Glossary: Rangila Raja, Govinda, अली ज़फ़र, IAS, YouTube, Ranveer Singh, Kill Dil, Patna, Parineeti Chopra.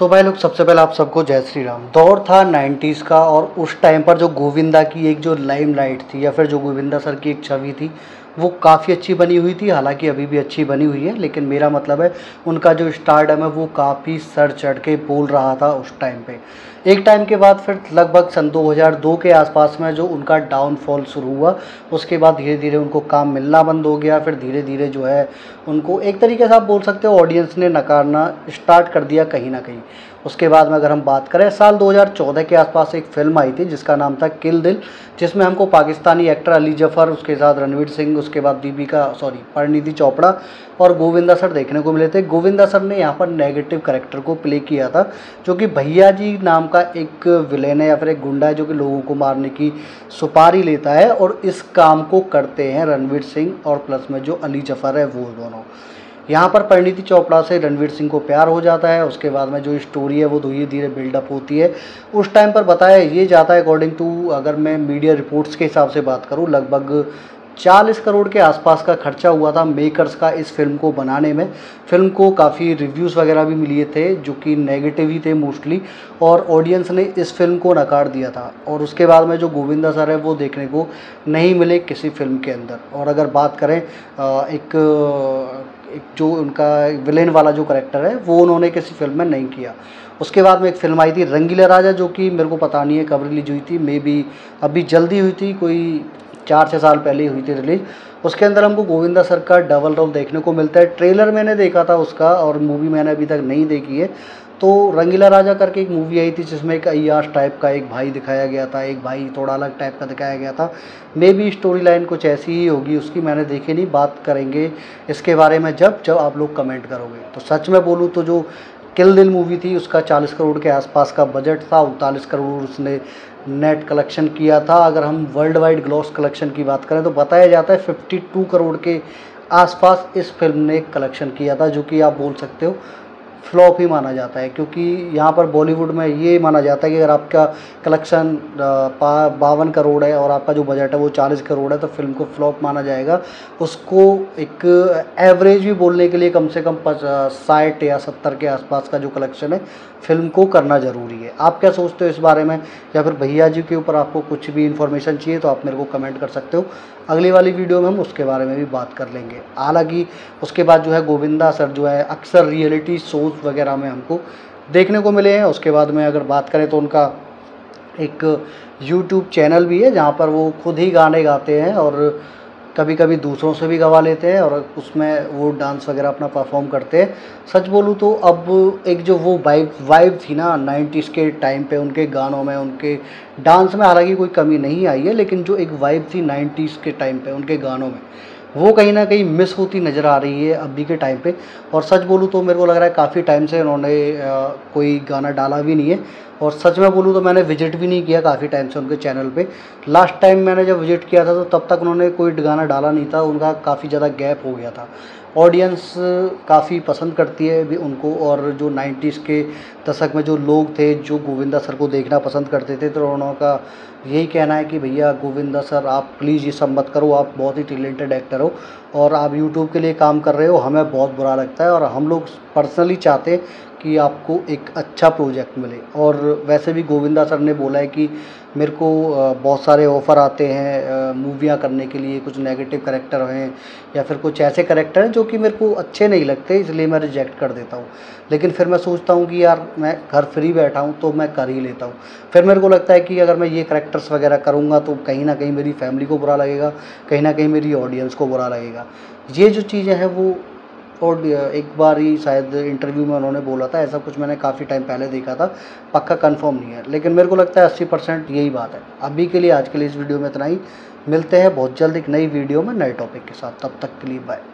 तो भाई लोग सबसे पहले आप सबको जय श्री राम। दौर था 90s का और उस टाइम पर जो गोविंदा की एक जो लाइमलाइट थी या फिर जो गोविंदा सर की एक छवि थी वो काफ़ी अच्छी बनी हुई थी। हालांकि अभी भी अच्छी बनी हुई है, लेकिन मेरा मतलब है उनका जो स्टारडम है वो काफ़ी सर चढ़ के बोल रहा था उस टाइम पे। एक टाइम के बाद फिर लगभग सन 2002 के आसपास में जो उनका डाउनफॉल शुरू हुआ, उसके बाद धीरे धीरे उनको काम मिलना बंद हो गया। फिर धीरे धीरे जो है उनको एक तरीके से आप बोल सकते हो ऑडियंस ने नकारना स्टार्ट कर दिया कहीं ना कहीं। उसके बाद में अगर हम बात करें साल 2014 के आसपास एक फिल्म आई थी जिसका नाम था किल दिल, जिसमें हमको पाकिस्तानी एक्टर अली ज़फ़र, उसके साथ रणवीर सिंह, उसके बाद परिणीति चोपड़ा और गोविंदा सर देखने को मिले थे। गोविंदा सर ने यहाँ पर नेगेटिव करेक्टर को प्ले किया था, जो कि भैया जी नाम का एक विलेन है या फिर एक गुंडा है जो कि लोगों को मारने की सुपारी लेता है, और इस काम को करते हैं रणवीर सिंह और प्लस में जो अली ज़फ़र है वो दोनों। यहाँ पर परिणीति चोपड़ा से रणवीर सिंह को प्यार हो जाता है। उसके बाद में जो स्टोरी है वो धीरे धीरे बिल्डअप होती है। उस टाइम पर बताया ये जाता है, अकॉर्डिंग टू अगर मैं मीडिया रिपोर्ट्स के हिसाब से बात करूँ, लगभग 40 करोड़ के आसपास का खर्चा हुआ था मेकर्स का इस फिल्म को बनाने में। फिल्म को काफ़ी रिव्यूज़ वगैरह भी मिले थे जो कि नेगेटिव ही थे मोस्टली, और ऑडियंस ने इस फिल्म को नकार दिया था। और उसके बाद में जो गोविंदा सर है वो देखने को नहीं मिले किसी फिल्म के अंदर। और अगर बात करें एक जो उनका विलेन वाला जो करेक्टर है वो उन्होंने किसी फिल्म में नहीं किया। उसके बाद में एक फिल्म आई थी रंगीला राजा, जो कि मेरे को पता नहीं है कब रिलीज हुई थी, मे बी अभी जल्दी हुई थी, कोई 4-6 साल पहले हुई थी रिलीज। उसके अंदर हमको गोविंदा सर का डबल रोल देखने को मिलता है। ट्रेलर मैंने देखा था उसका और मूवी मैंने अभी तक नहीं देखी है। तो रंगीला राजा करके एक मूवी आई थी जिसमें एक IAS टाइप का एक भाई दिखाया गया था, एक भाई थोड़ा अलग टाइप का दिखाया गया था। मे बी स्टोरी लाइन कुछ ऐसी ही होगी उसकी, मैंने देखी नहीं। बात करेंगे इसके बारे में जब आप लोग कमेंट करोगे। तो सच में बोलूँ तो जो किल दिल मूवी थी उसका 40 करोड़ के आसपास का बजट था, 39 करोड़ उसने नेट कलेक्शन किया था। अगर हम वर्ल्ड वाइड ग्लॉस कलेक्शन की बात करें तो बताया जाता है 52 करोड़ के आसपास इस फिल्म ने कलेक्शन किया था, जो कि आप बोल सकते हो फ्लॉप ही माना जाता है। क्योंकि यहाँ पर बॉलीवुड में ये माना जाता है कि अगर आपका कलेक्शन 52 करोड़ है और आपका जो बजट है वो 40 करोड़ है तो फिल्म को फ्लॉप माना जाएगा। उसको एक एवरेज भी बोलने के लिए कम से कम 60 या 70 के आसपास का जो कलेक्शन है फिल्म को करना ज़रूरी है। आप क्या सोचते हो इस बारे में, या फिर भैया जी के ऊपर आपको कुछ भी इन्फॉर्मेशन चाहिए तो आप मेरे को कमेंट कर सकते हो। अगली वाली वीडियो में हम उसके बारे में भी बात कर लेंगे। हालांकि उसके बाद जो है गोविंदा सर जो है अक्सर रियलिटी शोज़ वगैरह में हमको देखने को मिले हैं। उसके बाद में अगर बात करें तो उनका एक यूट्यूब चैनल भी है जहाँ पर वो खुद ही गाने गाते हैं और कभी कभी दूसरों से भी गवा लेते हैं, और उसमें वो डांस वगैरह अपना परफॉर्म करते हैं। सच बोलूँ तो अब एक जो वो वाइब थी ना 90s के टाइम पे उनके गानों में, उनके डांस में, हालांकि कोई कमी नहीं आई है, लेकिन जो एक वाइब थी 90s के टाइम पे उनके गानों में वो कहीं ना कहीं मिस होती नज़र आ रही है अभी के टाइम पे। और सच बोलूँ तो मेरे को लग रहा है काफ़ी टाइम से उन्होंने कोई गाना डाला भी नहीं है। और सच में बोलूँ तो मैंने विजिट भी नहीं किया काफ़ी टाइम से उनके चैनल पे। लास्ट टाइम मैंने जब विजिट किया था तो तब तक उन्होंने कोई गाना डाला नहीं था, उनका काफ़ी ज़्यादा गैप हो गया था। ऑडियंस काफ़ी पसंद करती है भी उनको, और जो 90s के दशक में जो लोग थे जो गोविंदा सर को देखना पसंद करते थे तो उनका यही कहना है कि भैया गोविंदा सर आप प्लीज़ ये सब मत करो, आप बहुत ही टैलेंटेड एक्टर हो और आप YouTube के लिए काम कर रहे हो, हमें बहुत बुरा लगता है और हम लोग पर्सनली चाहते हैं कि आपको एक अच्छा प्रोजेक्ट मिले। और वैसे भी गोविंदा सर ने बोला है कि मेरे को बहुत सारे ऑफ़र आते हैं मूवियाँ करने के लिए, कुछ नेगेटिव करेक्टर हैं या फिर कुछ ऐसे करेक्टर हैं जो कि मेरे को अच्छे नहीं लगते, इसलिए मैं रिजेक्ट कर देता हूँ। लेकिन फिर मैं सोचता हूँ कि यार मैं घर फ्री बैठा हूँ तो मैं कर ही लेता हूँ। फिर मेरे को लगता है कि अगर मैं ये करेक्टर्स वगैरह करूँगा तो कहीं ना कहीं मेरी फैमिली को बुरा लगेगा, कहीं ना कहीं मेरी ऑडियंस को बुरा लगेगा। ये जो चीज़ें हैं वो, और एक बार ही शायद इंटरव्यू में उन्होंने बोला था, ऐसा कुछ मैंने काफ़ी टाइम पहले देखा था, पक्का कंफर्म नहीं है, लेकिन मेरे को लगता है 80% यही बात है। अभी के लिए आज के लिए इस वीडियो में इतना ही। मिलते हैं बहुत जल्द एक नई वीडियो में नए टॉपिक के साथ, तब तक के लिए बाय।